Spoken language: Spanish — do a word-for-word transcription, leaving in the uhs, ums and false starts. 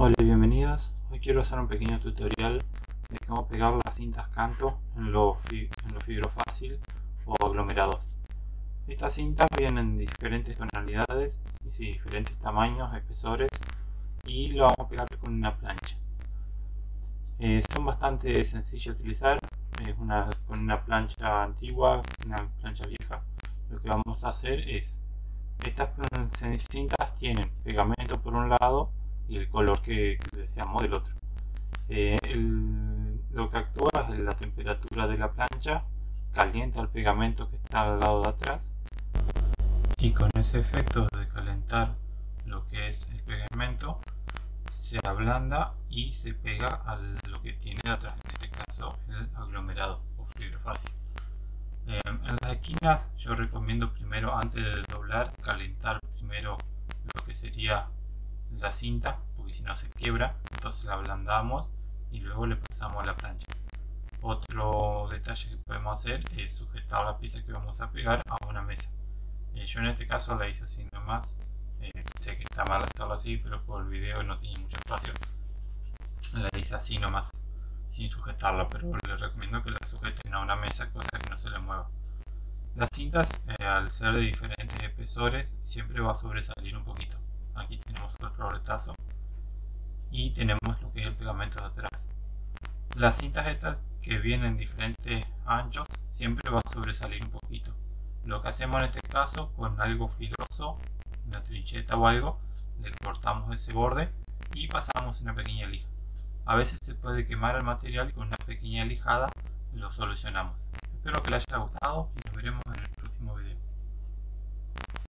Hola y bienvenidos. Hoy quiero hacer un pequeño tutorial de cómo pegar las cintas Canto en los fibrofácil o aglomerados. Estas cintas vienen en diferentes tonalidades y sí, diferentes tamaños, espesores, y lo vamos a pegar con una plancha. Eh, son bastante sencillas de utilizar, es una, con una plancha antigua, una plancha vieja. Lo que vamos a hacer es, estas cintas tienen pegamento por un lado y el color que deseamos del otro. Eh, el, lo que actúa es la temperatura de la plancha, calienta el pegamento que está al lado de atrás, y con ese efecto de calentar lo que es el pegamento se ablanda y se pega a lo que tiene de atrás, en este caso el aglomerado o fibrofácil. Eh, en las esquinas yo recomiendo primero, antes de doblar, calentar primero lo que sería la cinta, porque si no se quiebra, entonces la ablandamos y luego le pasamos a la plancha. Otro detalle que podemos hacer es sujetar la pieza que vamos a pegar a una mesa. Eh, yo en este caso la hice así nomás, eh, sé que está mal hacerlo así, pero por el video no tiene mucho espacio, la hice así nomás sin sujetarla, pero les recomiendo que la sujeten a una mesa, cosa que no se le mueva. Las cintas, eh, al ser de diferentes espesores, siempre va a sobresalir un poquito. Aquí tenemos otro retazo y tenemos lo que es el pegamento de atrás. Las cintas estas, que vienen en diferentes anchos, siempre va a sobresalir un poquito. Lo que hacemos en este caso, con algo filoso, una trincheta o algo, le cortamos ese borde y pasamos una pequeña lija. A veces se puede quemar el material y con una pequeña lijada lo solucionamos. Espero que les haya gustado y nos veremos en el próximo video.